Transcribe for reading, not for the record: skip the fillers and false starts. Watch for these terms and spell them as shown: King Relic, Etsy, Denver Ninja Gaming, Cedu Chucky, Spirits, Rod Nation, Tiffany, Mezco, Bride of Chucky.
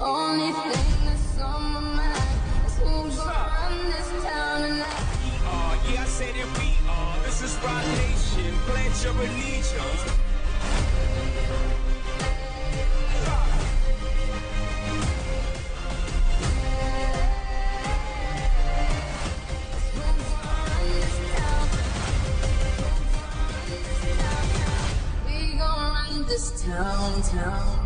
Only thing that's on my mind is who's gonna run this town tonight. We are, yeah, I said it, we are. This is Rod Nation, pledge your allegiance. This town.